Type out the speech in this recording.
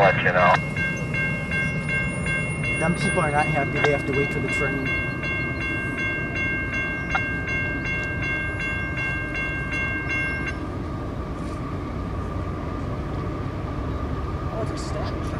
I'll let you know. Them people are not happy. They have to wait for the train. Oh, it's a stop.